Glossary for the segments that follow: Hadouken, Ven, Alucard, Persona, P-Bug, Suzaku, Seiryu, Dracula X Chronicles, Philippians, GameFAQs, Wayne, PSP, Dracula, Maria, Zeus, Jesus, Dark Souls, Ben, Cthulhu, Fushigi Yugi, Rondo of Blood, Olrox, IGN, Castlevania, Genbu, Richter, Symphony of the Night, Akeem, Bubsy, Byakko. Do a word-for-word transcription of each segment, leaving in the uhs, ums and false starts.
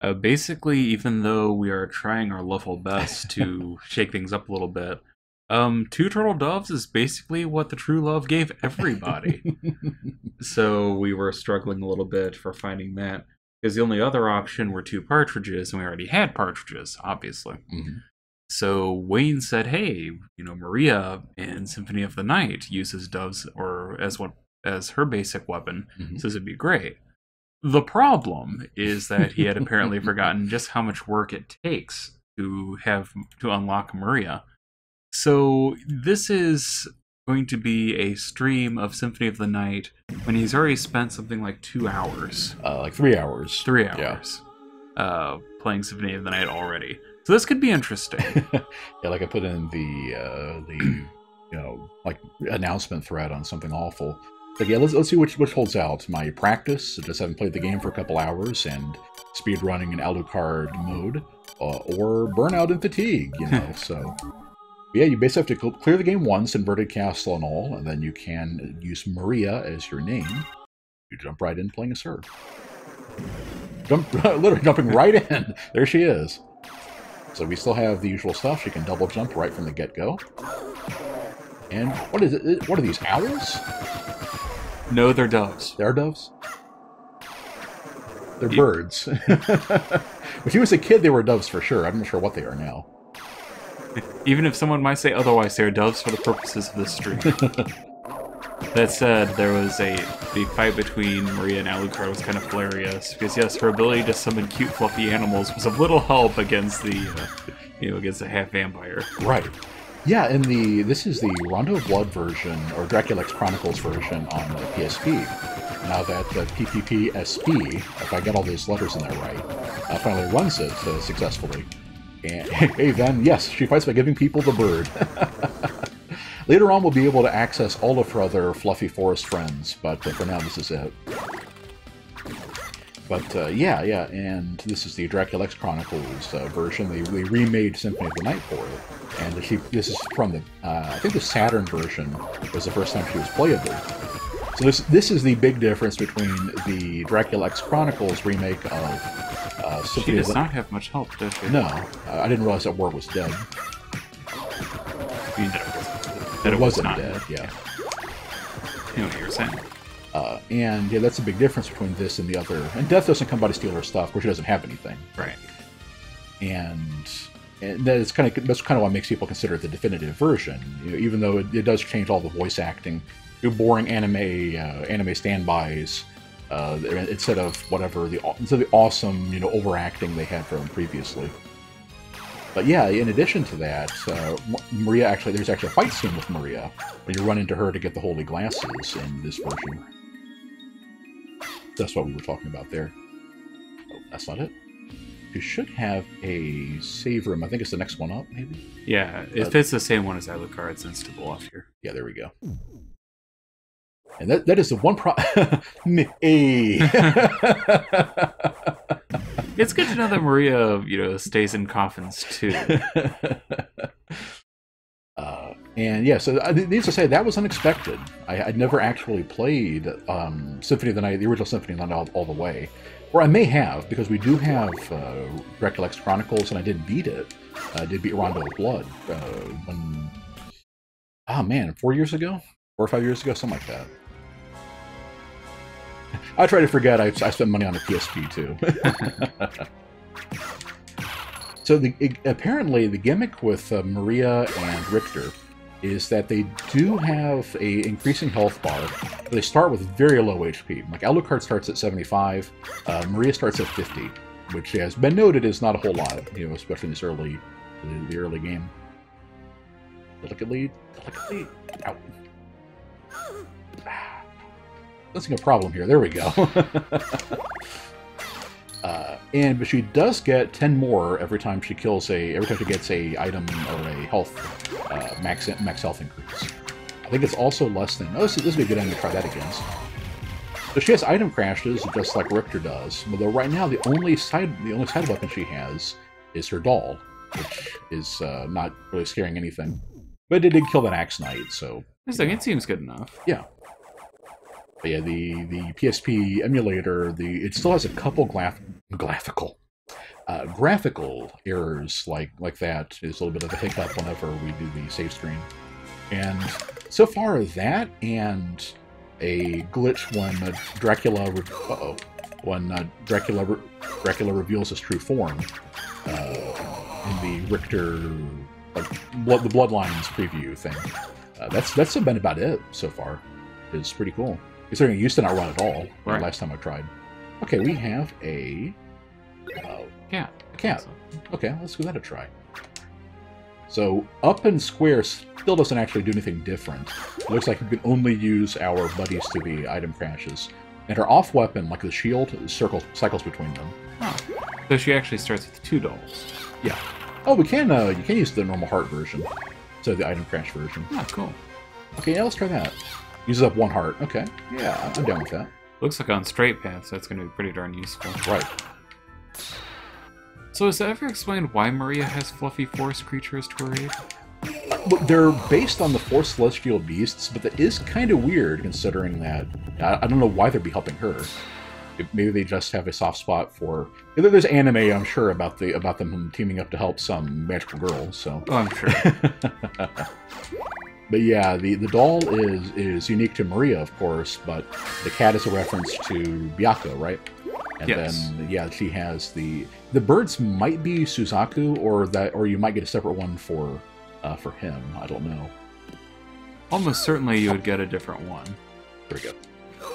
Uh, basically, even though we are trying our level best to shake things up a little bit, um, Two Turtle Doves is basically what the True Love gave everybody. So we were struggling a little bit for finding that, because the only other option were two partridges, and we already had partridges, obviously. Mm-hmm. So Wayne said, hey, you know, Maria in Symphony of the Night uses doves or as what as her basic weapon, mm-hmm. so this would be great. The problem is that he had apparently forgotten just how much work it takes to have to unlock Maria. So this is going to be a stream of Symphony of the Night when he's already spent something like two hours. Uh, like three hours. Three hours. Yeah. Uh, playing Symphony of the Night already. So this could be interesting. Yeah, like I put in the, uh, the you know, like announcement thread on Something Awful. But yeah, let's, let's see which, which holds out. My practice, I just haven't played the game for a couple hours, and speedrunning in Alucard mode, uh, or burnout and fatigue, you know, so. Yeah, you basically have to clear the game once, inverted castle and all, and then you can use Maria as your name. You jump right in playing as her. Jump, literally jumping right in. There she is. So we still have the usual stuff. She can double jump right from the get-go. And what is it? What are these, owls? No, they're doves. They're doves? They're Deep. birds. When she was a kid, they were doves for sure. I'm not sure what they are now. Even if someone might say otherwise, they are doves for the purposes of this stream. That said, there was a the fight between Maria and Alucard was kind of hilarious, because yes, her ability to summon cute, fluffy animals was of little help against the, uh, you know, against the half vampire. Right. Yeah, and the this is the Rondo of Blood version, or Dracula X Chronicles version on the P S P. Now that the P P P S P, if I get all those letters in there right, uh, finally runs it uh, successfully. And hey, Ven, yes, she fights by giving people the bird. Later on, we'll be able to access all of her other fluffy forest friends, but uh, for now, this is it. But uh, yeah, yeah, and this is the Dracula X Chronicles uh, version. They, they remade Symphony of the Night for it, and she, this is from the uh, I think the Saturn version was the first time she was playable. So this this is the big difference between the Dracula X Chronicles remake of uh, Symphony. She does of the... not have much help, does she? No, uh, I didn't realize that War was dead. You know. That it, it wasn't was dead, yeah. You know what you're saying. Uh, and yeah, that's a big difference between this and the other. And Death doesn't come by to steal her stuff, where she doesn't have anything. Right. And, and that's kind of that's kind of what makes people consider it the definitive version. You know, even though it, it does change all the voice acting, your boring anime uh, anime standbys uh, instead of whatever the instead of the awesome you know overacting they had from previously. But yeah, in addition to that, uh, Maria actually, there's actually a fight scene with Maria when you run into her to get the holy glasses in this version. That's what we were talking about there. Oh, that's not it. You should have a save room. I think it's the next one up, maybe? Yeah, if uh, it's the same one as Alucard, it's insta to the left here. Yeah, there we go. And that, that is the one pro... Hey! It's good to know that Maria, you know, stays in coffins, too. uh, and, yeah, so I need to say, that was unexpected. I, I'd never actually played um, Symphony of the Night, the original Symphony of the Night, all, all the way. Or I may have, because we do have uh, Dracula X Chronicles, and I did beat it. I did beat Rondo of Blood. Uh, when, oh, man, four years ago? Four or five years ago? Something like that. I try to forget I, I spent money on a P S P, too. So the, it, apparently the gimmick with uh, Maria and Richter is that they do have a increasing health bar. They start with very low H P. Like Alucard starts at seventy-five, uh, Maria starts at fifty, which has been noted is not a whole lot, you know, especially in this early, the, the early game. Delicately, delicately, ow. That's like a problem here. There we go. uh, and but she does get ten more every time she kills a every time she gets a item or a health uh, max max health increase. I think it's also less than. Oh, this, this would be a good end to try that against. So she has item crashes just like Richter does. Although right now the only side the only side weapon she has is her doll, which is uh, not really scaring anything. But it did kill that axe knight, so. It's like, it seems good enough. Yeah. But yeah, the, the P S P emulator, the it still has a couple graph, graphical uh, graphical errors like like that is a little bit of a hiccup whenever we do the save screen. And so far that and a glitch when uh, Dracula re uh-oh, when uh, Dracula re Dracula reveals his true form uh, in the Richter like blood the Bloodlines preview thing. Uh, that's that's been about it so far. It's pretty cool. Considering it used to not run at all right. last time I tried. Okay, we have a uh, cat. A cat. Okay, let's give that a try. So up and square still doesn't actually do anything different. It looks like we can only use our buddies to the item crashes, and our off weapon, like the shield, circles cycles between them. Oh. So she actually starts with two dolls. Yeah. Oh, we can. Uh, you can use the normal heart version, so the item crash version. Ah, oh, cool. Okay, yeah, let's try that. Uses up one heart. Okay. Yeah, I'm down with that. Looks like on straight paths, that's going to be pretty darn useful. Right. So is that ever explained why Maria has fluffy forest creatures to her aid? Well, they're based on the four celestial beasts, but that is kind of weird considering that. I, I don't know why they'd be helping her. Maybe they just have a soft spot for. There's anime, I'm sure, about the about them teaming up to help some magical girl. So. Oh, I'm sure. But yeah, the, the doll is is unique to Maria, of course, but the cat is a reference to Byakko, right? And yes. Then yeah, she has the the birds might be Suzaku, or that, or you might get a separate one for uh, for him. I don't know. Almost certainly, you would get a different one. There we go. No.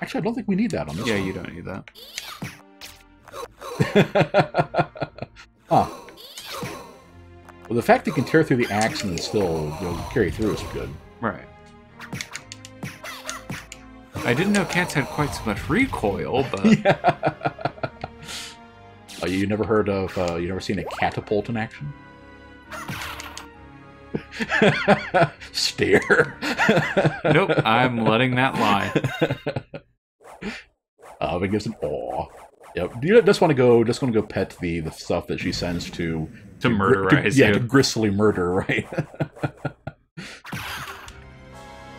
Actually, I don't think we need that on this. Yeah, one. You don't need that. Huh. Well, the fact that it can tear through the axe and still, you know, carry through is good. Right. I didn't know cats had quite so much recoil, but yeah. uh, you never heard of? Uh, you never seen a catapult in action? Stare. Nope, I'm letting that lie. Uh, it gives an awe. Yep. You just want to go, just want to go pet the the stuff that she sends to to, to murderize. To, yeah, you. To grisly murder, right?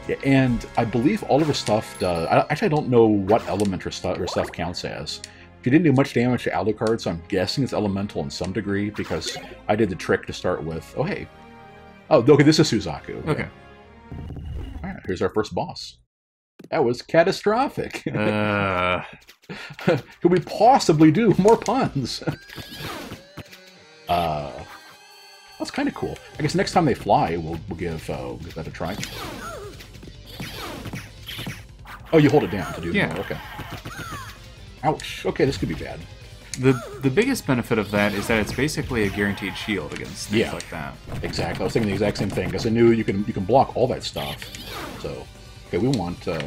Yeah, and I believe all of her stuff does. I, actually, I don't know what element her stuff her stuff counts as. She didn't do much damage to Alucard, so I'm guessing it's elemental in some degree because I did the trick to start with. Oh hey, oh okay, this is Suzaku. Okay. All right, here's our first boss. That was catastrophic. Uh... Could we possibly do more puns? uh, that's kind of cool. I guess next time they fly, we'll, we'll give uh, we'll give that a try. Oh, you hold it down to do yeah. more. Okay. Ouch. Okay, this could be bad. The the biggest benefit of that is that it's basically a guaranteed shield against things yeah, like that. Exactly. I was thinking the exact same thing because I knew you can you can block all that stuff. So. Okay, we want. Uh...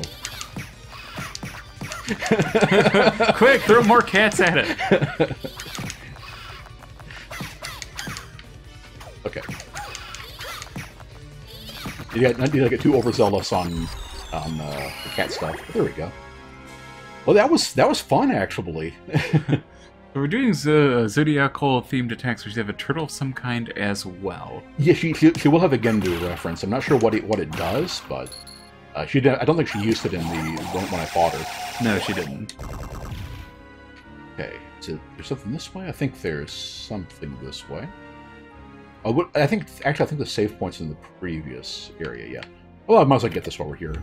Quick, throw more cats at it. Okay. You got not to get too overzealous on on uh, the cat stuff. There we go. Well, that was that was fun actually. So we're doing uh, zodiacal themed attacks, which they have a turtle of some kind as well. Yeah, she she, she will have a Genbu reference. I'm not sure what it what it does, but. Uh, she did. I don't think she used it in the when I fought her. No, she didn't. Okay, so there's something this way. I think there's something this way. Oh, what, I think actually I think the save point's in the previous area. Yeah. Well, I might as well get this while we're here.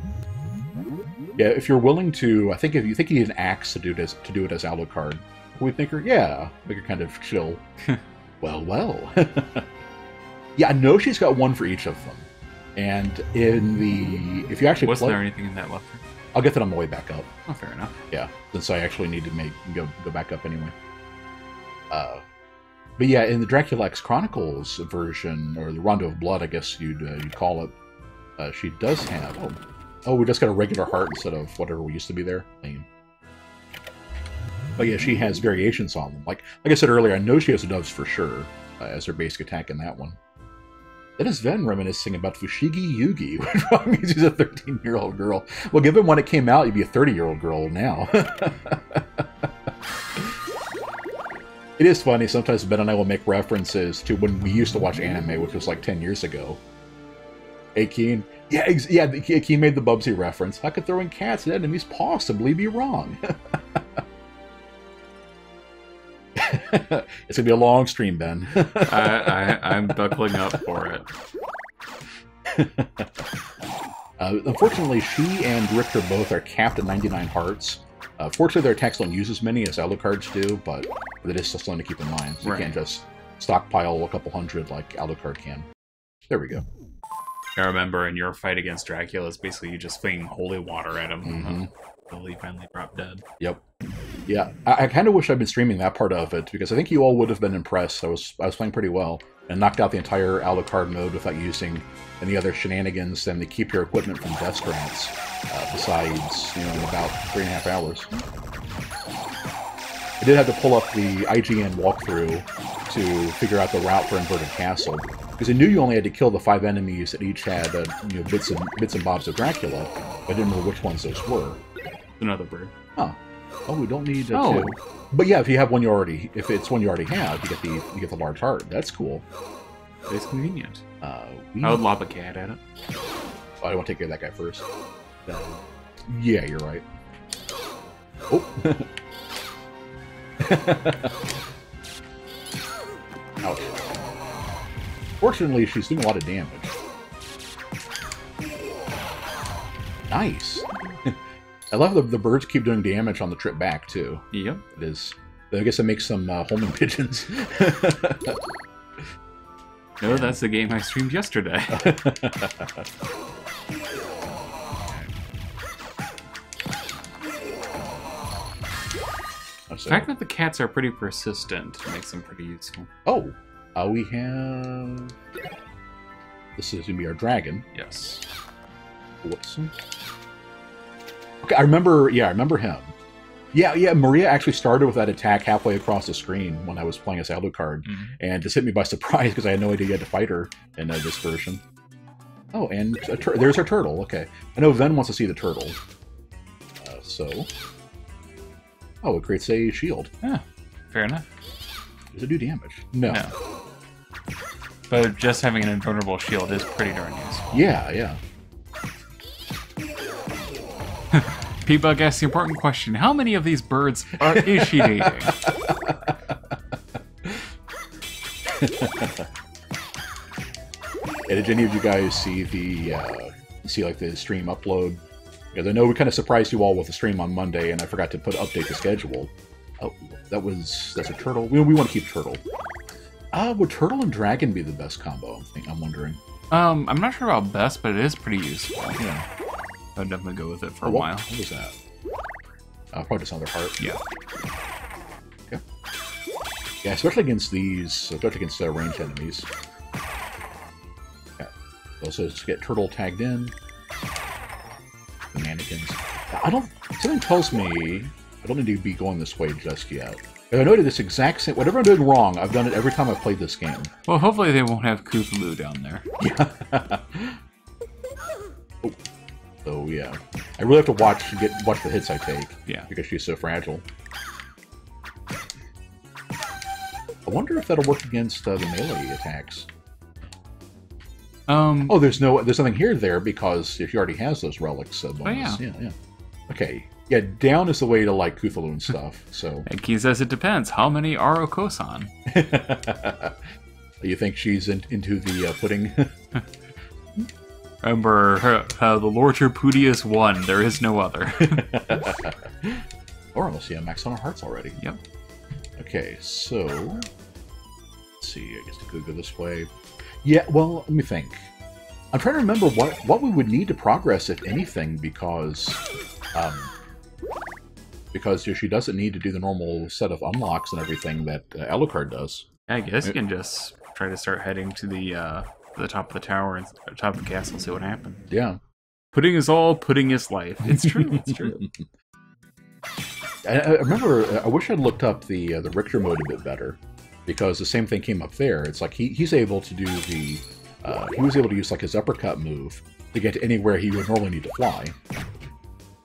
Yeah, if you're willing to, I think if you think you need an axe to do this to do it as Alucard, we think her. Yeah, make her kind of chill. Well, well. Yeah, I know she's got one for each of them. And in the if you actually wasn't play, there anything in that left? I'll get that on the way back up. Oh, fair enough. Yeah, since I actually need to make go go back up anyway. Uh, but yeah, in the Dracula X Chronicles version or the Rondo of Blood, I guess you'd uh, you'd call it. Uh, she does have. Oh, oh, we just got a regular heart instead of whatever we used to be there. But yeah, she has variations on them. Like like I said earlier, I know she has the doves for sure uh, as her basic attack in that one. That is Ven reminiscing about Fushigi Yugi, which probably means he's a thirteen-year-old girl. Well, given when it came out, you'd be a thirty-year-old girl now. It is funny, sometimes Ben and I will make references to when we used to watch anime, which was like ten years ago. Akeem, yeah, yeah, Akeem made the Bubsy reference. How could throwing cats at enemies possibly be wrong? It's going to be a long stream, Ben. I, I, I'm buckling up for it. Uh, unfortunately, she and Richter both are capped at ninety-nine hearts. Uh, fortunately, their attacks don't use as many as Alucard's do, but it is still something to keep in mind. So right. You can't just stockpile a couple hundred like Alucard can. There we go. I remember in your fight against Dracula, it's basically you just flinging holy water at him. Mm-hmm. Until he finally dropped dead. Yep. Yeah, I, I kind of wish I'd been streaming that part of it, because I think you all would have been impressed. I was I was playing pretty well, and knocked out the entire Alucard mode without using any other shenanigans than to keep your equipment from death grants, uh, besides, you know, in about three and a half hours. I did have to pull up the I G N walkthrough to figure out the route for Inverted Castle, because I knew you only had to kill the five enemies that each had uh, you know, bits, and, bits and bobs of Dracula, but I didn't remember which ones those were. Another bird. Oh. Oh, we don't need uh, oh. two. But yeah, if you have one you already, if it's one you already have, you get the you get the large heart. That's cool. It's convenient. Uh, we... I would lob a cat at it. Oh, I don't want to take care of that guy first. That... Yeah, you're right. Oh. Ouch. Fortunately, she's doing a lot of damage. Nice. I love the the birds keep doing damage on the trip back too. Yep, it is. I guess it makes some uh, homing pigeons. No, that's the game I streamed yesterday. The fact that the cats are pretty persistent makes them pretty useful. Oh, uh, we have. This is gonna be our dragon. Yes. Whoops. Okay, I remember, yeah, I remember him. Yeah, yeah, Maria actually started with that attack halfway across the screen when I was playing as Alucard, mm-hmm. and just hit me by surprise because I had no idea you had to fight her in uh, this version. Oh, and a tur there's our turtle, okay. I know Ven wants to see the turtle. Uh, so... Oh, it creates a shield. Yeah, fair enough. Does it do damage? No. no. But just having an invulnerable shield is pretty darn useful. Yeah, yeah. P-Bug asks the important question, how many of these birds are is she dating? Yeah, did any of you guys see the uh, see like the stream upload? Because I know we kind of surprised you all with the stream on Monday, and I forgot to put update the schedule. Oh, that was that's a turtle. We we want to keep turtle. Ah, uh, would turtle and dragon be the best combo? I'm thinking, I'm wondering. Um, I'm not sure about best, but it is pretty useful. Yeah. I'd definitely go with it for oh, a while. What was that? Uh, probably just another heart. Yeah. Okay. Yeah, especially against these, especially against uh, ranged enemies. Yeah. Also, just get turtle tagged in. The mannequins. I don't. Something tells me I don't need to be going this way just yet. And I noted this exact same. Whatever I'm doing wrong, I've done it every time I've played this game. Well, hopefully they won't have Cthulhu down there. Yeah. Oh. So yeah, I really have to watch get watch the hits I take. Yeah, because she's so fragile. I wonder if that'll work against uh, the melee attacks. Um. Oh, there's no there's nothing here there because if she already has those relics. Uh, bonus. Oh yeah. Yeah. Yeah. Okay. Yeah. Down is the way to like Cthulhu and stuff. So. And Key says it depends. How many are Okosan? You think she's in, into the uh, pudding? Remember how uh, the Lord Tripudia is one. There is no other. Or unless you have max on our hearts already. Yep. Okay, so let's see. I guess I could go this way. Yeah. Well, let me think. I'm trying to remember what what we would need to progress, if anything, because um, because she doesn't need to do the normal set of unlocks and everything that uh, Alucard does. I guess you can just try to start heading to the. Uh... the top of the tower and top of the castle, see what happens. Yeah. Pudding is all, pudding is life. It's true, it's true. I, I remember, I wish I'd looked up the uh, the Richter mode a bit better, because the same thing came up there. It's like he, he's able to do the, uh, he was able to use like his uppercut move to get to anywhere he would normally need to fly.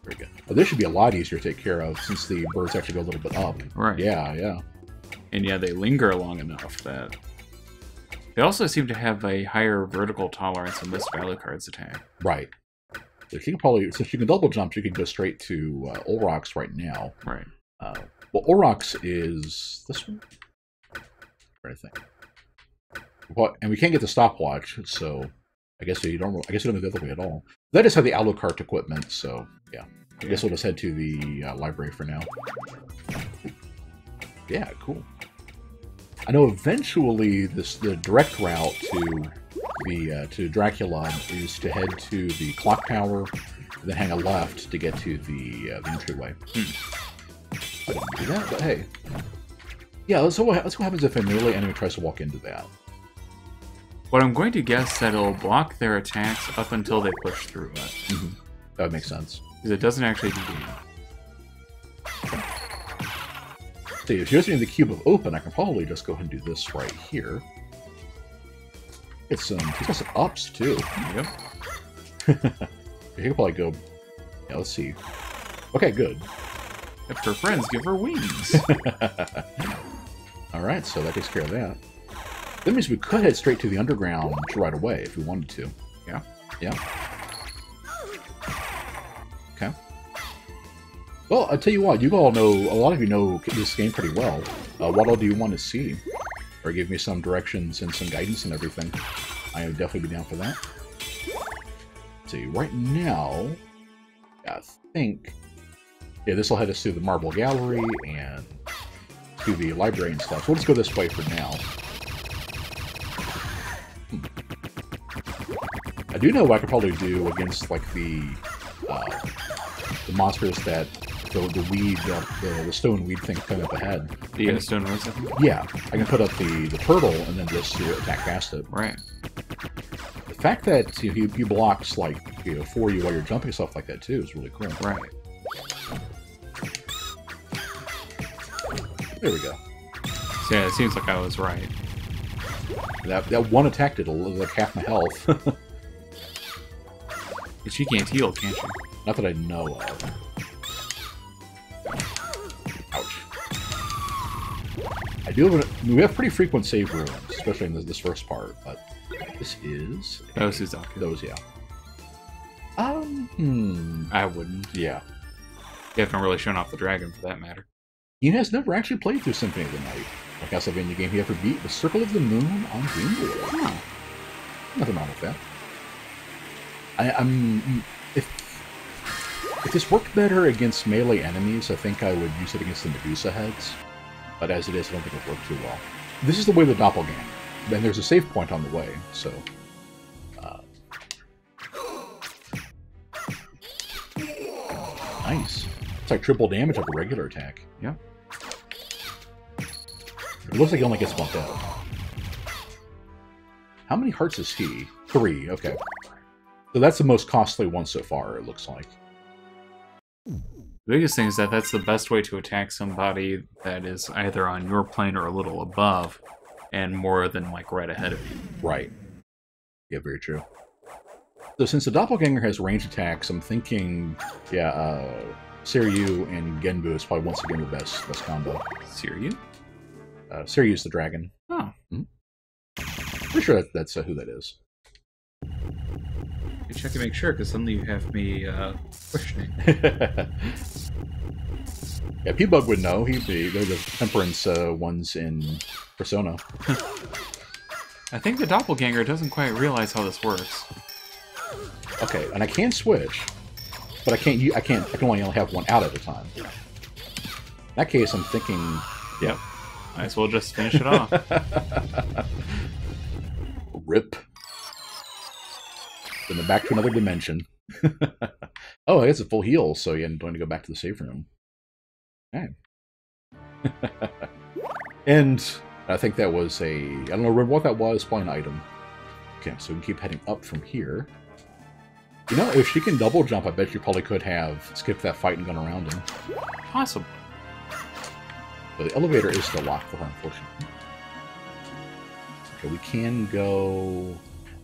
Very good. Oh, this should be a lot easier to take care of since the birds actually go a little bit up. Right. Yeah, yeah. And yeah, they linger long enough that... They also seem to have a higher vertical tolerance in this Alucard's attack. Right. So she can probably, since she can double jump, she can go straight to uh, Olrox right now. Right. Uh, well, Olrox is this one. or anything. But, and we can't get the stopwatch, so I guess you don't. I guess you don't go the other way at all. That is how the Alucard equipment. So yeah, I guess we'll just head to the uh, library for now. Yeah, cool. I know eventually this the direct route to the uh, to Dracula is to head to the clock tower, and then hang a left to get to the, uh, the entryway. Hmm. I didn't do that, but hey, yeah. Let's see what, let's see what happens if another enemy tries to walk into that. But I'm going to guess that it'll block their attacks up until they push through it. Mm-hmm. That would make sense. Because it doesn't actually do that. See, if you're using the cube of open, I can probably just go ahead and do this right here. It's some, it's got some ups, too. Yep. You can probably go... Yeah, let's see. Okay, good. If her friends give her wings. Alright, so that takes care of that. That means we could head straight to the underground right away if we wanted to. Yeah. Yeah. Okay. Well, I tell you what, you all know, a lot of you know this game pretty well. Uh, what all do you want to see? Or give me some directions and some guidance and everything. I would definitely be down for that. Let's see, right now, I think... Yeah, this will head us to the Marble Gallery and to the library and stuff. So we'll just go this way for now. I do know what I could probably do against like the uh, the monsters that the, the weed, uh, the, the stone weed thing coming up ahead. The can, stone weeds? Yeah, I can put up the, the turtle and then just uh, attack past it. Right. The fact that you know, he, he blocks like you know for you while you're jumping and stuff like that too is really cool. Right. There we go. So, yeah, it seems like I was right. That that one attack did like half my health. But she can't heal, can't she? Not that I know of. Ouch. I do have... I mean, we have pretty frequent save rooms, especially in this, this first part, but this is... A, oh, Suzaku. Those, yeah. Um, hmm. I wouldn't. Yeah. You haven't really shown off the dragon, for that matter. He has never actually played through Symphony of the Night. A Castlevania game he ever beat was Circle of the Moon on Genbu. Huh. Nothing wrong with that. I, I'm if if this worked better against melee enemies, I think I would use it against the Medusa heads. But as it is, I don't think it worked too well. This is the way of the doppelganger. Then there's a save point on the way, so uh, nice. It's like triple damage of a regular attack. Yeah. It looks like he only gets bumped out. How many hearts is he? Three. Okay. So that's the most costly one so far, it looks like. The biggest thing is that that's the best way to attack somebody that is either on your plane or a little above, and more than, like, right ahead of you. Right. Yeah, very true. So since the doppelganger has range attacks, I'm thinking, yeah, uh, Seiryu and Genbu is probably once again the best, best combo. Seiryu? Uh, Seiryu's the dragon. Oh. Mm-hmm. Pretty sure that, that's uh, who that is. You check to make sure, because suddenly you have me uh, questioning. Yeah, P-Bug would know. He'd be they're the temperance uh, ones in Persona. I think the doppelganger doesn't quite realize how this works. Okay, and I can switch, but I can't. I can't. I can only have one out at a time. In that case, I'm thinking. Yep. Might as well just finish it off. Rip. Then they're back to another dimension. Oh, I guess a full heal, so you don't need to go back to the save room. Okay. And I think that was a... I don't know what that was, probably an item. Okay, so we can keep heading up from here. You know, if she can double jump, I bet you probably could have skipped that fight and gone around him. Possibly. But the elevator is still locked for her, unfortunately. Okay, we can go...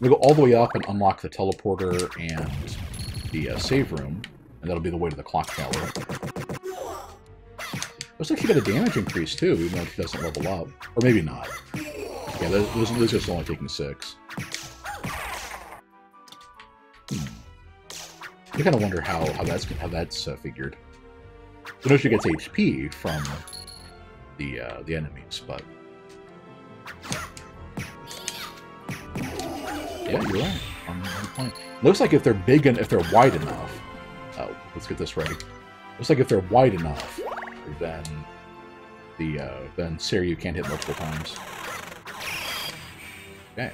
We go all the way up and unlock the teleporter and the uh, save room, and that'll be the way to the clock tower. Looks like she got a damage increase too, even though she doesn't level up, or maybe not. Yeah, those those just only taking six. Hmm. I kind of wonder how how that's how that's uh, figured. I know she gets H P from the uh, the enemies, but Yeah, you're right. On the point. Looks like if they're big and if they're wide enough. Oh, let's get this right. Looks like if they're wide enough, then the uh, then Seiryu can't hit multiple times. Okay.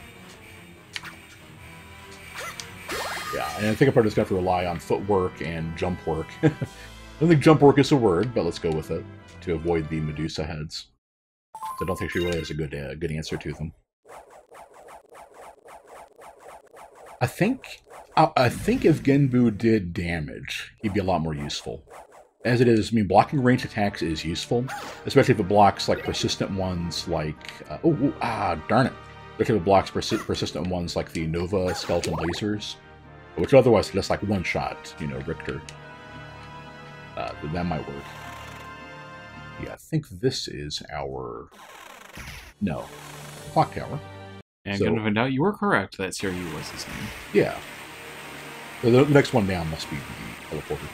Yeah, and I think I probably just got to rely on footwork and jump work. I don't think jump work is a word, but let's go with it to avoid the Medusa heads. So I don't think she really has a good uh, good answer to them. I think I, I think if Genbu did damage, he'd be a lot more useful. As it is, I mean, blocking ranged attacks is useful, especially if it blocks like persistent ones, like uh, oh, ooh, ah, darn it, especially if it blocks persi persistent ones like the Nova skeleton lasers, which otherwise just like one shot, you know, Richter. Uh, that might work. Yeah, I think this is our no clock tower. And so, going to find out you were correct that Seiryu was his name. Yeah. So the next one down must be the teleporter.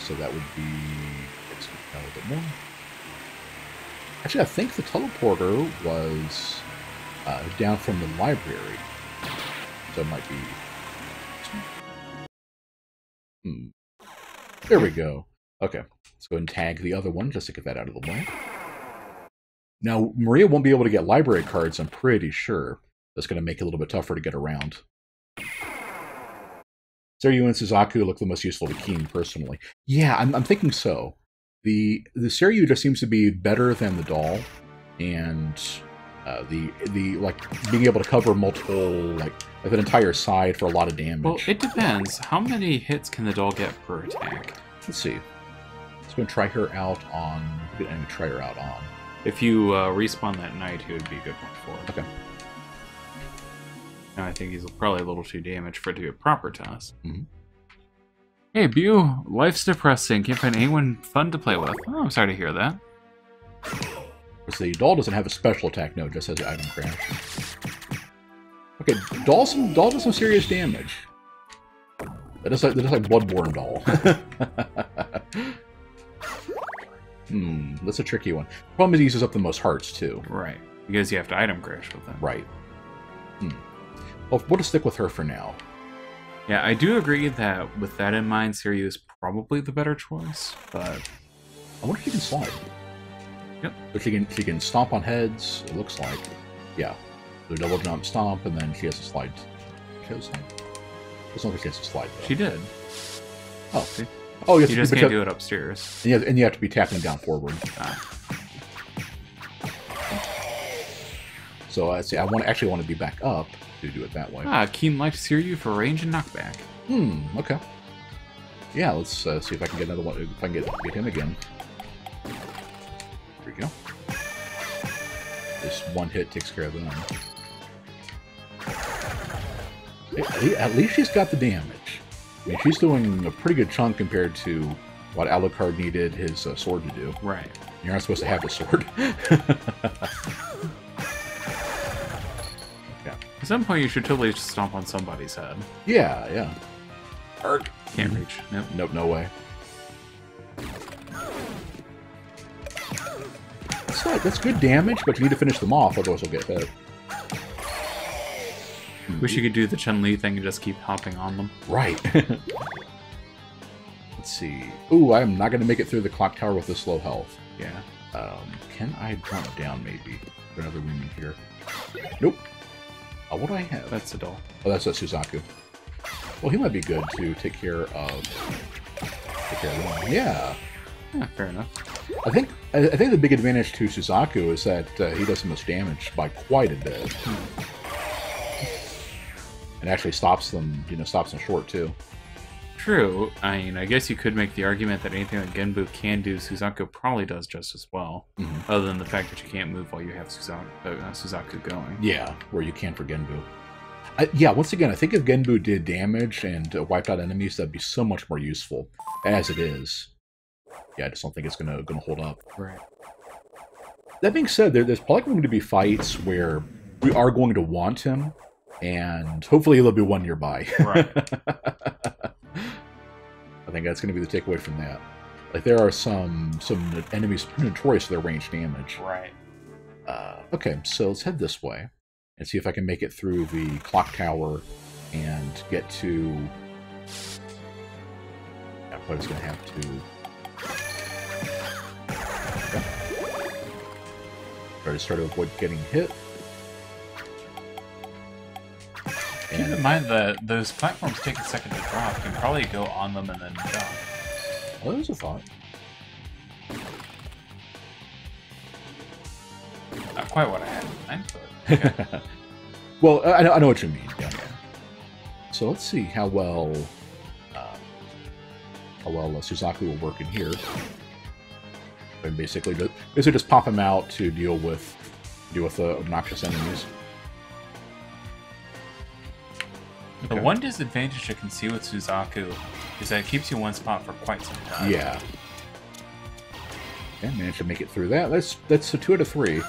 So that would be... Let's get a little bit more. Actually, I think the teleporter was uh, down from the library. So it might be... Hmm. There we go. Okay. Let's go and tag the other one just to get that out of the way. Now, Maria won't be able to get library cards, I'm pretty sure. That's going to make it a little bit tougher to get around. Seiryu and Suzaku look the most useful to Akeem, personally. Yeah, I'm, I'm thinking so. The the Seiryu just seems to be better than the doll, and uh, the, the like being able to cover multiple, like, like an entire side for a lot of damage. Well, it depends. How many hits can the doll get per attack? Let's see. Let's go and try her out on... I'm going to try her out on... If you uh, respawn that knight, he would be a good one for it. Okay. Now I think he's probably a little too damaged for it to be a proper toss. Mm-hmm. Hey, Bew, life's depressing. Can't find anyone fun to play with. Oh, I'm sorry to hear that. The doll doesn't have a special attack, no, just has item crash. Okay, doll, some, doll does some serious damage. That is like, that is like Bloodborne doll. Hmm, that's a tricky one. Problem is, it uses up the most hearts, too. Right. Because you have to item crash with them. Right. Hmm. Well, we'll just stick with her for now. Yeah, I do agree that with that in mind, Seiryu is probably the better choice, but... I wonder if she can slide. Yep. But she can, she can stomp on heads, it looks like. Yeah. The double jump stomp, and then she has to slide. She has to slide. It's not like she has to slide, though. She did. Oh, see? Oh, you, you just can't do it upstairs. And you, have, and you have to be tapping down forward. Ah. So I uh, see. I want actually want to be back up to do it that way. Ah, Akeem likes Seiryu for range and knockback. Hmm. Okay. Yeah. Let's uh, see if I can get another one. If I can get get him again. There we go. Just one hit takes care of them. At least she's got the damage. I mean, she's doing a pretty good chunk compared to what Alucard needed his uh, sword to do. Right. You're not supposed to have a sword. Yeah. At some point, you should totally just stomp on somebody's head. Yeah, yeah. Arc. Can't reach. Nope. Nope, no way. That's, not, that's good damage, but you need to finish them off, otherwise you'll get hit. Wish you could do the Chun-Li thing and just keep hopping on them. Right. Let's see. Ooh, I'm not going to make it through the clock tower with this low health. Yeah. Um, can I drop down, maybe? Put another room in here. Nope. Oh, what do I have? That's the doll. Oh, that's that Suzaku. Well, he might be good to take care of... Take care of one. Yeah. Yeah, fair enough. I think I think the big advantage to Suzaku is that uh, he does the most damage by quite a bit. Hmm. It actually stops them, you know, stops them short, too. True. I mean, I guess you could make the argument that anything that Genbu can do, Suzaku probably does just as well. Mm-hmm. Other than the fact that you can't move while you have Suzaku, uh, Suzaku going. Yeah, where you can for Genbu. I, yeah, once again, I think if Genbu did damage and uh, wiped out enemies, that'd be so much more useful. As it is. Yeah, I just don't think it's gonna, gonna hold up. Right. That being said, there, there's probably going to be fights where we are going to want him. And hopefully there'll be one nearby. Right. I think that's going to be the takeaway from that. Like there are some some enemies notorious for their range damage. Right. Uh, okay, so let's head this way. and see if I can make it through the clock tower and get to... I probably was going to have to... Okay. Try to start to avoid getting hit. And keep in mind that those platforms take a second to drop. You can probably go on them and then jump. Well, that was a thought. Not quite what I had in mind, but... Okay. Well, I know, I know what you mean. Yeah. So let's see how well... Uh, how well uh, Suzaku will work in here. And basically just, basically just pop him out to deal with, deal with the obnoxious enemies. Okay. The one disadvantage I can see with Suzaku is that it keeps you in one spot for quite some time. Yeah. And managed to make it through that. That's that's a two out of three.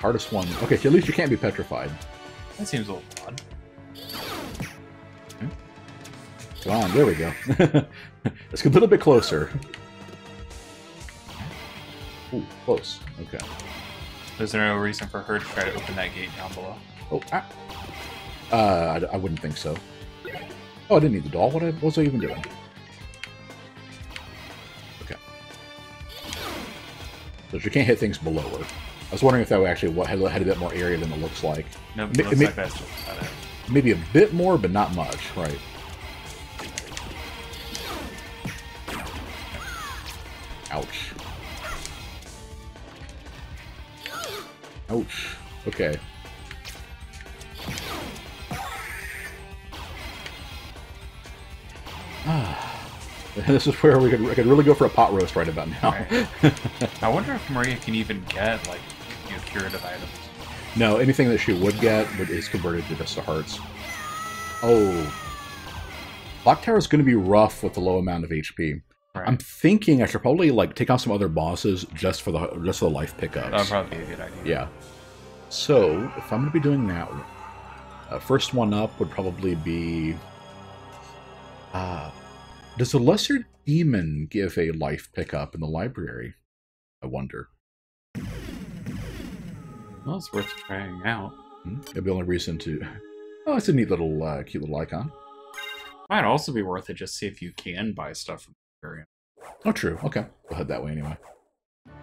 Hardest one. Okay, so at least you can't be petrified. That seems a little odd. Okay. Come on, there we go. Let's get a little bit closer. Ooh, close. Okay. There's no reason for her to try to open that gate down below. Oh, ah. Uh, I, I wouldn't think so. Oh, I didn't need the doll. What, I, what was I even doing? Okay. So she can't hit things below her. I was wondering if that actually had a bit more area than it looks like. No, it looks like that's just about it. Maybe a bit more, but not much. Right. Ouch. Ouch. Okay. Ah, this is where we could, we could really go for a pot roast right about now. Right. I wonder if Maria can even get, like, you know, curative items. No, anything that she would get is converted to just the hearts. Oh. Clock Tower is going to be rough with the low amount of H P. Right. I'm thinking I should probably, like, take on some other bosses just for the just for the life pickups. That would probably be a good idea. Yeah. So, if I'm going to be doing that, uh, first one up would probably be... Uh, does the Lesser Demon give a life pickup in the library? I wonder. Well, it's worth trying out. Hmm? It'd be the only reason to... Oh, it's a neat little, uh, cute little icon. Might also be worth it just to see if you can buy stuff from the library. Oh, true. Okay. We'll head that way anyway.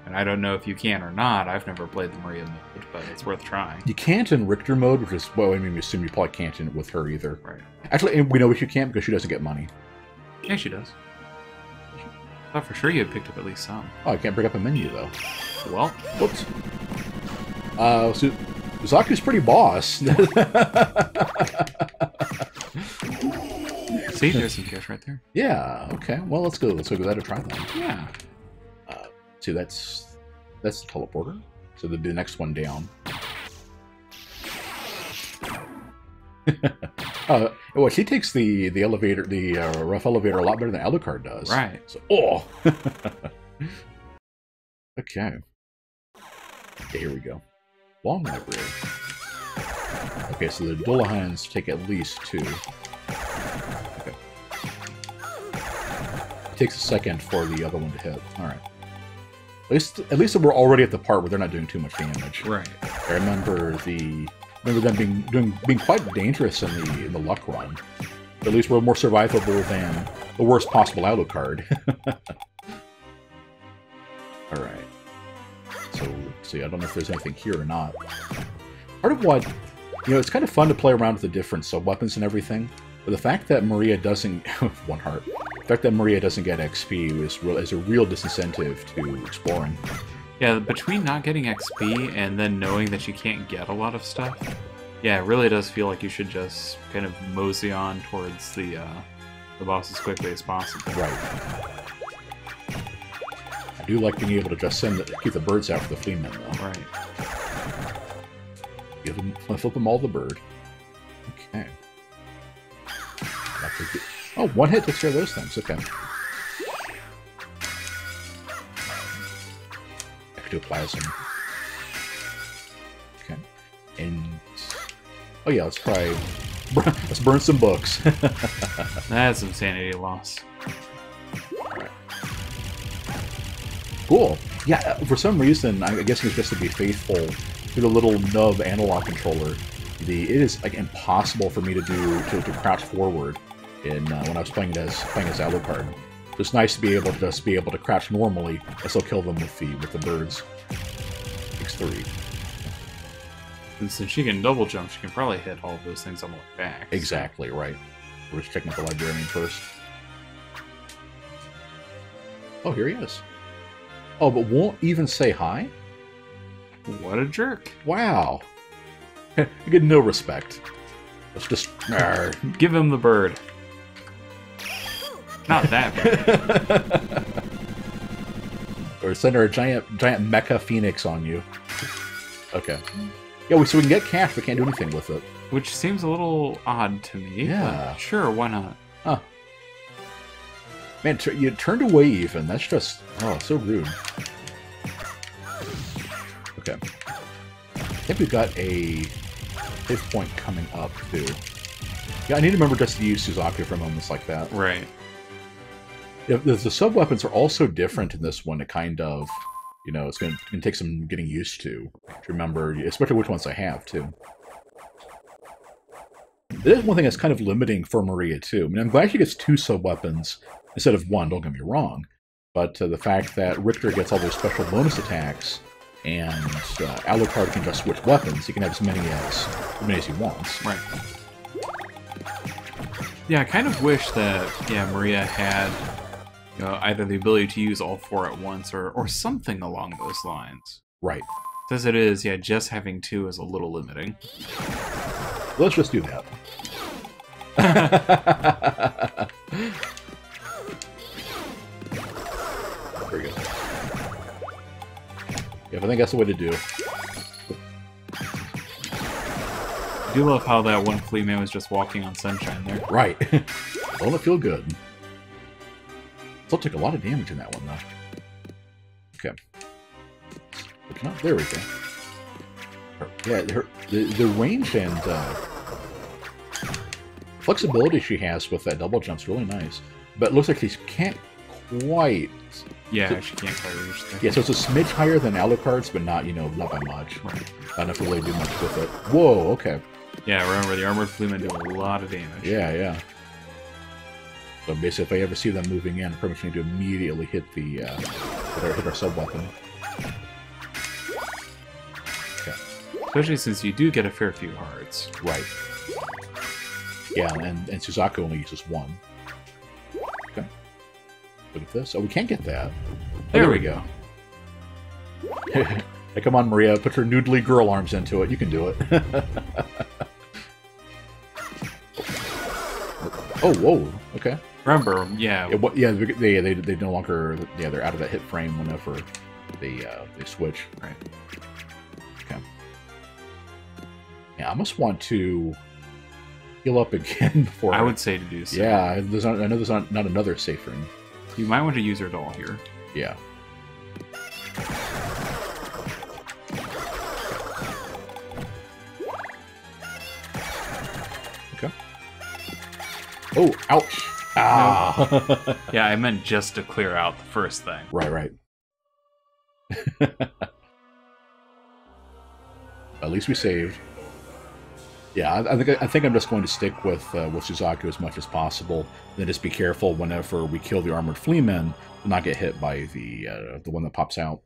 And I don't know if you can or not. I've never played the Maria mode, but it's worth trying. You can't in Richter mode, which is, well, I mean, we assume you probably can't in with her either. Right. Actually, we know what you can't because she doesn't get money. Yeah, she does. I thought for sure you had picked up at least some. Oh, I can't bring up a menu, though. Well, whoops. Uh, so Suzaku's pretty boss. See, there's some cash right there. Yeah, okay. Well, let's go. Let's go with that and try that. Yeah. So that's that's the teleporter. So the, the next one down. uh, well, she takes the the elevator, the uh, rough elevator, a lot better than Alucard does. Right. So, oh. Okay. Okay. Here we go. Long library. Okay, so the Dolahans take at least two. Okay. It takes a second for the other one to hit. All right. At least, at least we're already at the part where they're not doing too much damage. Right. I remember the remember them being doing being quite dangerous in the in the luck run. But at least we're more survivable than the worst possible Alucard. All right. So let's see. I don't know if there's anything here or not. Part of what you know, it's kind of fun to play around with the different sub weapons and everything. But the fact that Maria doesn't one heart. The fact that Maria doesn't get X P is, real, is a real disincentive to exploring. Yeah, between not getting X P and then knowing that you can't get a lot of stuff, yeah, it really does feel like you should just kind of mosey on towards the uh, the boss as quickly as possible. Right. I do like being able to just send the, keep the birds out for the flea men, though. Right. Give them, flip them all the bird. Okay. Oh, one hit takes care of those things. Okay. Ectoplasm. Okay. And oh yeah, let's try. Let's burn some books. That's insanity loss. Right. Cool. Yeah. For some reason, I'm guessing it's just to be faithful to the little nub analog controller. the it is like impossible for me to do to, to crouch forward in uh, when I was playing it as playing as Alucard. So it's nice to be able to just be able to crouch normally and still kill them with the with the birds. X three. And since she can double jump, she can probably hit all of those things on the way back. Exactly, right. We're just checking out the librarian first. Oh, here he is. Oh, but won't even say hi? What a jerk. Wow. You get no respect. Let's just... Give him the bird. Not that bird. Or send her a giant, giant mecha phoenix on you. Okay. Yeah, so we can get cash, but can't do anything with it. Which seems a little odd to me. Yeah. Sure, why not? Huh. Man, t you turned away even. That's just... Oh, so rude. Okay. I think we've got a hit point coming up, too. Yeah, I need to remember just to use Suzaku for moments like that. Right. Yeah, the, the sub-weapons are also different in this one to kind of... You know, it's going to take some getting used to. To remember, especially which ones I have, too. That is one thing that's kind of limiting for Maria, too. I mean, I'm glad she gets two sub-weapons instead of one, don't get me wrong. But uh, the fact that Richter gets all those special bonus attacks, and uh, Alucard can just switch weapons. He can have as many as, as many as he wants. Right. Yeah, I kind of wish that yeah Maria had... You know, either the ability to use all four at once or, or something along those lines. Right. As it is, yeah, just having two is a little limiting. Let's just do that. There we go. Yeah, I think that's the way to do. I do love how that one flea man was just walking on sunshine there. Right. Don't it feel good? Still took a lot of damage in that one, though. Okay. Oh, there we go. Yeah, her, the, the range and uh, flexibility she has with that double jump is really nice. But it looks like she can't quite... Yeah, so, she can't quite reach that. Yeah, so it's a smidge higher than Alucard's, but not, you know, not by much. Right. Not enough to really do much with it. Whoa, okay. Yeah, remember, the Armored Fleeman do a lot of damage. Yeah, yeah. So basically, if I ever see them moving in, I pretty much need to immediately hit the uh, hit our, hit our sub weapon. Okay. Especially since you do get a fair few hearts. Right. Yeah, and, and Suzaku only uses one. Okay. Look at this. Oh, we can't get that. There, oh, there we go. go. Hey, come on, Maria. Put your noodly girl arms into it. You can do it. Oh, whoa. Okay. Remember, yeah, it, yeah, they, they they no longer yeah they're out of that hit frame whenever they uh, they switch. Right. Okay. Yeah, I must want to heal up again before. I would say to do so. Yeah, there's not, I know there's not, not another safe room. You might want to use her doll here. Yeah. Oh, ouch! Ah! No. Yeah, I meant just to clear out the first thing. Right, right. At least we saved. Yeah, I, I think I think I'm just going to stick with uh, with Suzaku as much as possible. Then just be careful whenever we kill the armored fleamen, to not get hit by the uh, the one that pops out.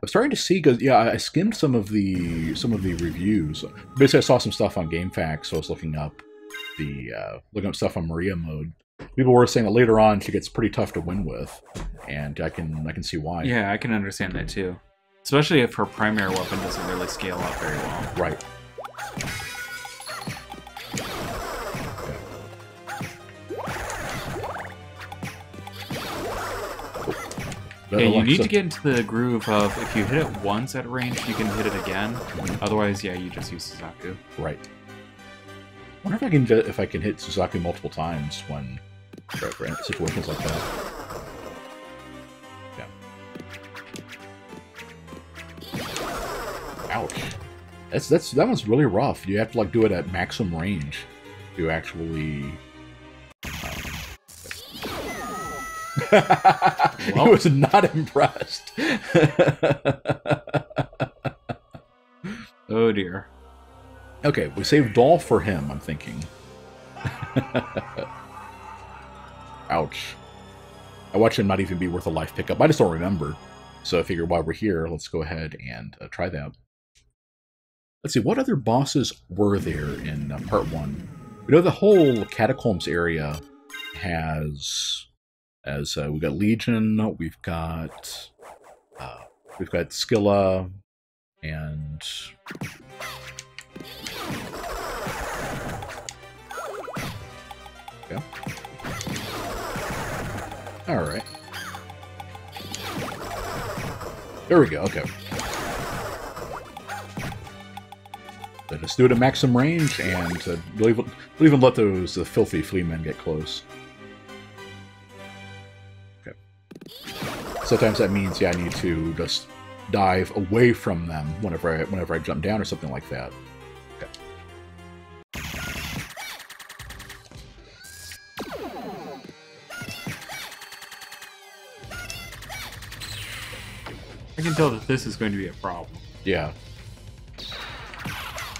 I'm starting to see because yeah, I skimmed some of the some of the reviews. Basically, I saw some stuff on GameFAQs, so I was looking up. The uh, looking up stuff on Maria mode, people were saying that later on she gets pretty tough to win with, and I can I can see why. Yeah, I can understand that too, especially if her primary weapon doesn't really scale up very well. Right. Yeah, you need to get into the groove of if you hit it once at range, you can hit it again. Otherwise, yeah, you just use Suzaku. Right. I wonder if I can if I can hit Suzaku multiple times when right, right, situations like that. Yeah. Ouch. That's that's that one's really rough. You have to like do it at maximum range to actually. Well, he was not impressed. Oh dear. Okay, we saved all for him, I'm thinking. Ouch. I watched him not even be worth a life pickup. I just don't remember. So I figured while we're here, let's go ahead and uh, try that. Let's see, what other bosses were there in uh, part one? We know the whole Catacombs area has... as uh, we've got Legion, we've got... Uh, we've got Scylla, and... Yeah. All right. There we go. Okay. Let us do it at maximum range, and uh, we'll, even, we'll even let those uh, filthy flea men get close. Okay. Sometimes that means, yeah, I need to just dive away from them whenever I whenever I jump down or something like that. I can tell that this is going to be a problem. Yeah. So I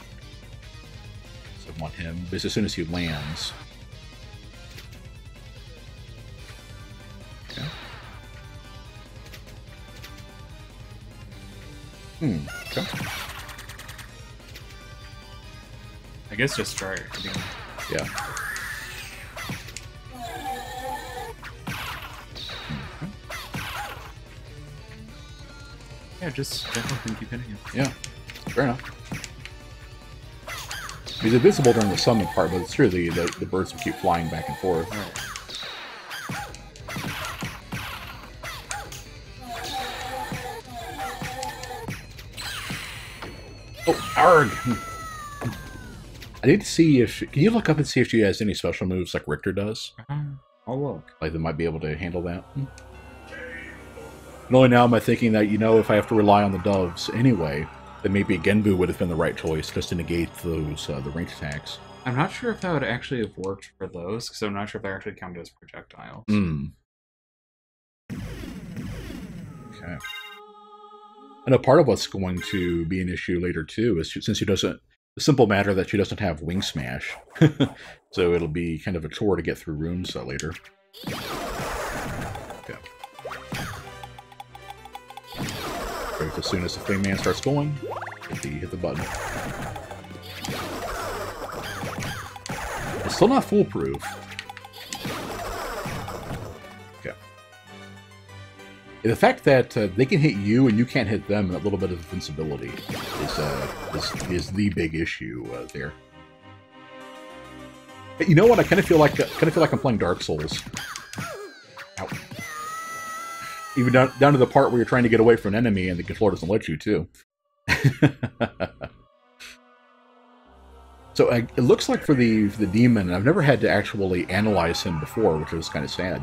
want him, because as soon as he lands. Okay. Hmm. Okay. I guess just try it. Yeah. Yeah, just definitely keep hitting him. Yeah, fair enough. He's invisible during the summon part, but it's true, the, the, the birds will keep flying back and forth. Right. Oh, arg! I need to see if... Can you look up and see if she has any special moves like Richter does? Uh-huh. I'll look. Like they might be able to handle that? Hmm. Not only now am I thinking that, you know, if I have to rely on the doves anyway, then maybe Genbu would have been the right choice just to negate those, uh, the range attacks. I'm not sure if that would actually have worked for those, because I'm not sure if they actually count as projectiles. Mm. Okay. I know part of what's going to be an issue later, too, is she, since she doesn't... The simple matter that she doesn't have Wing Smash. So it'll be kind of a chore to get through rooms uh, later. As soon as the flame man starts going, hit the, hit the button. It's still not foolproof. Okay. The fact that uh, they can hit you and you can't hit them, and that little bit of invincibility is, uh, is, is the big issue uh, there. But you know what? I kind of feel like uh, kind of feel like I'm playing Dark Souls. Even down, down to the part where you're trying to get away from an enemy and the controller doesn't let you, too. So I, it looks like for the the demon, and I've never had to actually analyze him before, which was kind of sad.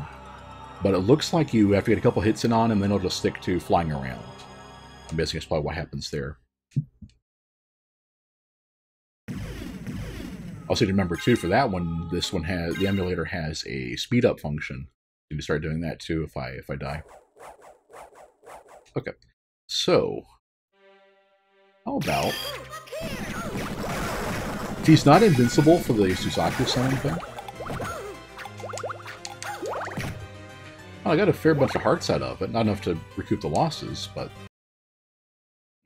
But it looks like you have to get a couple hits in on him, and then he'll just stick to flying around. I'm guessing that's probably what happens there. Also, remember, too, for that one, this one has the emulator has a speed-up function. Need to start doing that too if I if I die. Okay, so how about if he's not invincible for the Suzaku summon thing? Oh, I got a fair bunch of hearts out of it, not enough to recoup the losses, but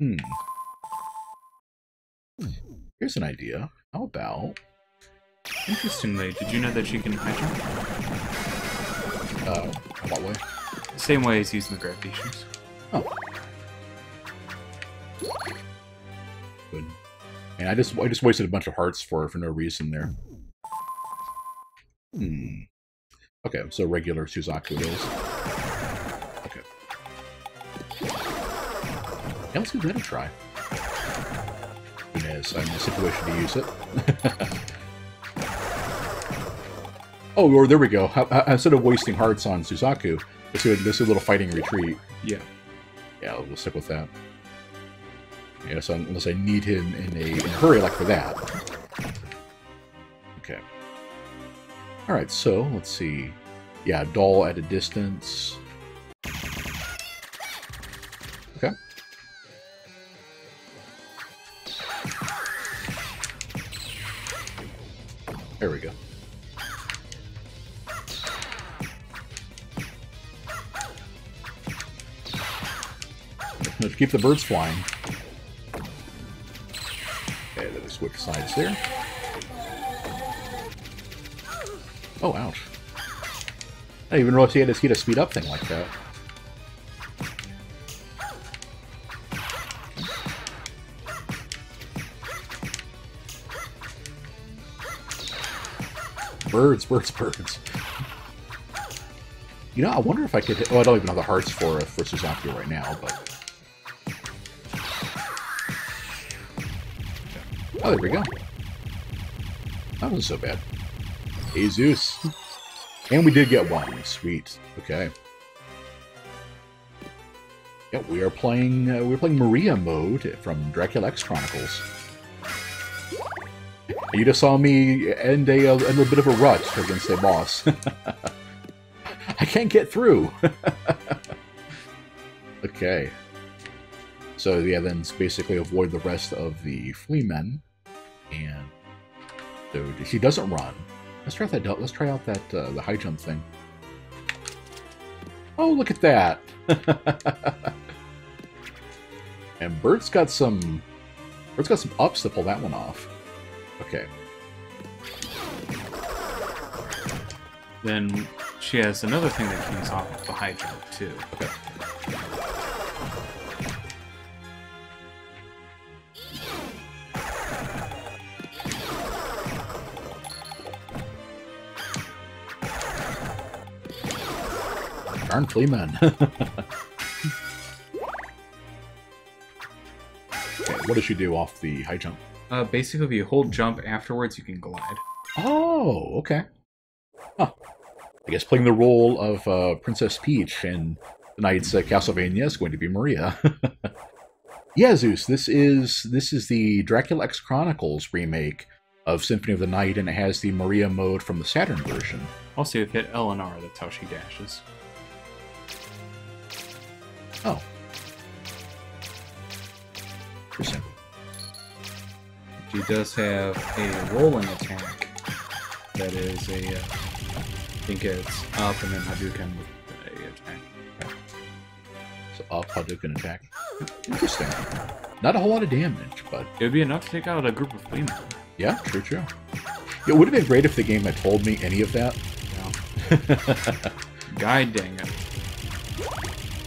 hmm. Here's an idea. How about? Interestingly, did you know that she can hijack? Uh, what way? Same way as using the gravity shoes. Oh. Good. And I just I just wasted a bunch of hearts for for no reason there. Hmm. Okay, so regular Suzaku is. Okay. Yeah, let's give that a try. Yes, I'm in a situation to use it. Oh, or there we go. I, I, instead of wasting hearts on Suzaku, let's do, a, let's do a little fighting retreat. Yeah. Yeah, we'll stick with that. Yeah, so unless I need him in a, in a hurry like for that. Okay. Alright, so, let's see. Yeah, doll at a distance. Okay. There we go. Let's keep the birds flying. Okay, let me switch sides there. Oh, ouch. I didn't even realize he had his heat a speed up thing like that. Birds, birds, birds. You know, I wonder if I could hit... Oh, I don't even have the hearts for, uh, for Suzaku right now, but... Oh, there we go. That wasn't so bad. Hey, Zeus. And we did get one. Sweet. Okay. Yeah, we are playing... Uh, we're playing Maria mode from Dracula X Chronicles. You just saw me end a, a little bit of a rut against a boss. I can't get through. Okay. So, yeah, then basically avoid the rest of the flea men. And so she doesn't run. Let's try that. Let's try out that uh, the high jump thing. Oh, look at that! And Bert's got some. Bert's got some ups to pull that one off. Okay. Then she has another thing that comes off with the high jump too. Okay. Darn flea men. Okay, what does she do off the high jump? Uh, basically, if you hold jump afterwards, you can glide. Oh, okay. Huh. I guess playing the role of uh, Princess Peach in tonight's uh, Castlevania is going to be Maria. Yeah, Zeus, this is, this is the Dracula X Chronicles remake of Symphony of the Night, and it has the Maria mode from the Saturn version. Also, if you hit L and R, that's how she dashes. Oh. Interesting. She does have a rolling attack that is a, uh, I think it's up and then Hadouken with a attack. So up, Hadouken attack. Interesting. Not a whole lot of damage, but... It would be enough to take out a group of flea men. Yeah, true, true. It would have been great if the game had told me any of that. Yeah. God dang it.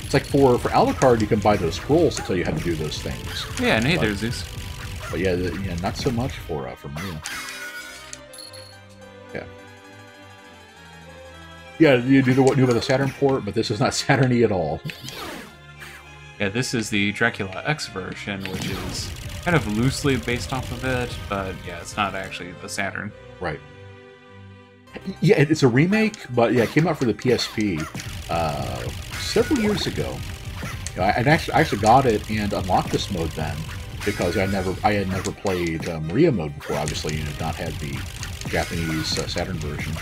It's like for, for Alucard, you can buy those scrolls to tell you how to do those things. Yeah, and hey, there's this. But yeah, yeah, not so much for uh, for Maria. Yeah, yeah, you do the what new with the Saturn port, but this is not Saturn-y at all. Yeah, this is the Dracula X version, which is kind of loosely based off of it, but yeah, it's not actually the Saturn. Right. Yeah, it's a remake, but yeah, it came out for the P S P uh, several years ago. You know, I, and actually, I actually got it and unlocked this mode then. Because I never, I had never played uh, Maria mode before, obviously, and have not had the Japanese uh, Saturn version.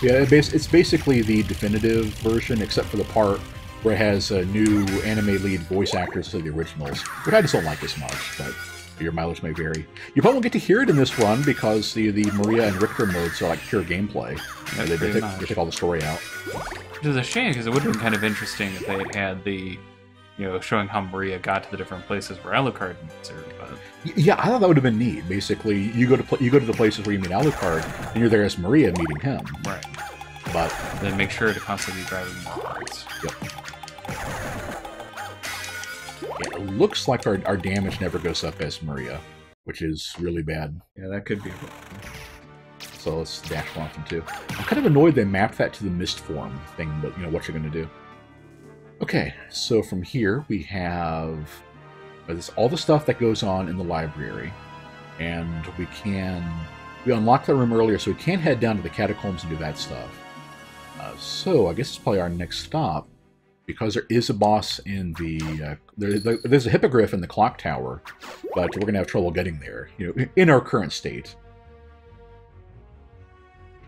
Yeah, it bas it's basically the definitive version, except for the part where it has uh, new anime lead voice actors like the originals, which I just don't like as much. But your mileage may vary. You probably won't get to hear it in this run because the the Maria and Richter modes are like pure gameplay. You know, they, they, take, they take all the story out. Which is a shame because it would have been kind of interesting if they had had the. You know, showing how Maria got to the different places where Alucard meets her. But... Yeah, I thought that would have been neat. Basically, you go to you go to the places where you meet Alucard, and you're there as Maria meeting him. Right. But then make sure to constantly be driving more cards. Yep. Yeah, it looks like our our damage never goes up as Maria, which is really bad. Yeah, that could be. So let's dash one and two. I'm kind of annoyed they mapped that to the mist form thing, but you know what you're going to do. Okay, so from here we have this, all the stuff that goes on in the library, and we can we unlocked that room earlier, so we can head down to the catacombs and do that stuff. Uh, so I guess it's probably our next stop, because there is a boss in the uh, there, there, there's a hippogriff in the clock tower, but we're gonna have trouble getting there, you know, in our current state.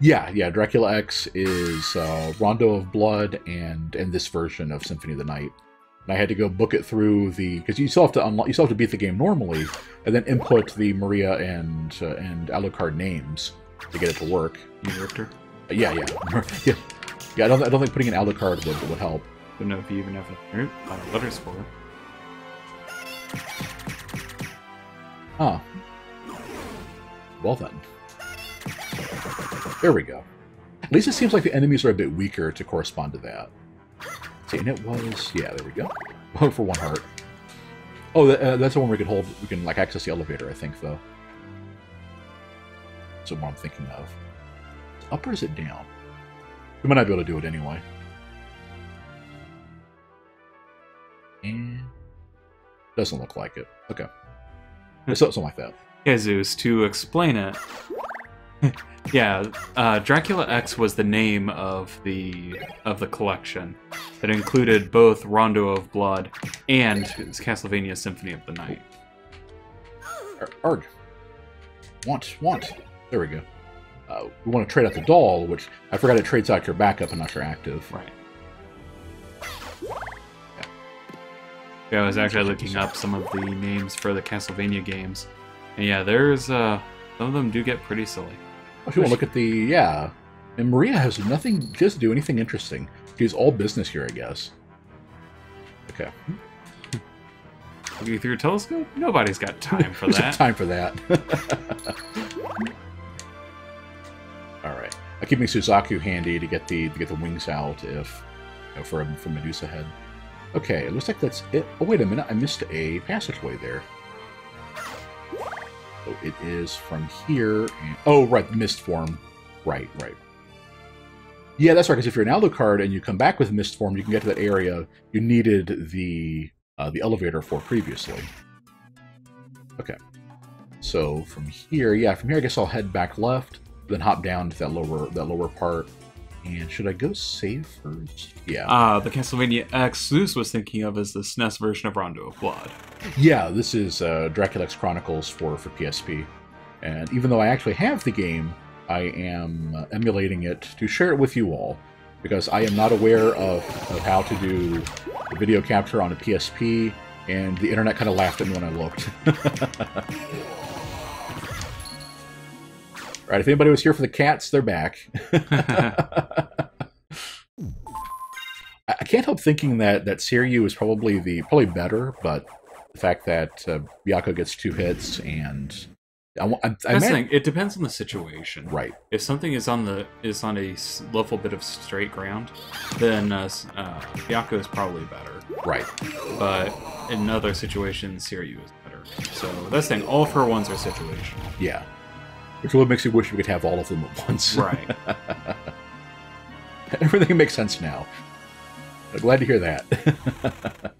Yeah, yeah, Dracula X is uh, Rondo of Blood and, and this version of Symphony of the Night. and I had to go book it through the, because you still have to unlock, you still have to beat the game normally, and then input the Maria and uh, and Alucard names to get it to work. You mean Richter? Uh, yeah, yeah, yeah. Yeah, I don't, I don't think putting an Alucard would would help. I don't know if you even have a letters for it. Huh. Well then. There we go. At least it seems like the enemies are a bit weaker to correspond to that. See, and it was... yeah, there we go. One for one heart. Oh, that, uh, that's the one we can hold... we can, like, access the elevator, I think, though. That's the one I'm thinking of. Up or is it down? We might not be able to do it anyway. And... doesn't look like it. Okay. Something like that. Yeah, Zeus, to explain it... yeah, uh, Dracula X was the name of the of the collection. It included both Rondo of Blood and Castlevania Symphony of the Night. Arg. Want, want. There we go. Uh, we want to trade out the doll, which I forgot it trades out your backup and not your active. Right. Yeah, yeah I was actually looking up some of the names for the Castlevania games. And yeah, there's... Uh, some of them do get pretty silly. If you want to look at the, yeah. And Maria has nothing, she doesn't do anything interesting. She's all business here, I guess. Okay. Looking through a telescope? Nobody's got time for that. Time for that. Alright. I'm keeping Suzaku handy to get the to get the wings out if you know, for, for Medusa head. Okay, it looks like that's it. Oh, wait a minute. I missed a passageway there. So it is from here. And, oh, right, mist form. Right, right. Yeah, that's right. Because if you're an Alucard and you come back with mist form, you can get to that area you needed the uh, the elevator for previously. Okay. So from here, yeah, from here, I guess I'll head back left, then hop down to that lower that lower part. And should I go save first? Yeah. Ah, uh, the Castlevania X Zeus was thinking of as the S N E S version of Rondo of Blood. Yeah, this is uh, Dracula X Chronicles for, for P S P. And even though I actually have the game, I am emulating it to share it with you all. Because I am not aware of, of how to do the video capture on a P S P, and the internet kind of laughed at me when I looked. All right, if anybody was here for the cats, they're back. I can't help thinking that, that Seiryu is probably the probably better, but the fact that uh, Byakko gets two hits and I, I, I that's the thing. It depends on the situation, right? If something is on the is on a level bit of straight ground, then uh, uh, Byakko is probably better, right? But in other situations, Seiryu is better. So that's the thing. All of her ones are situational. Yeah. Which really makes you wish we could have all of them at once. Right. Everything makes sense now. I'm glad to hear that.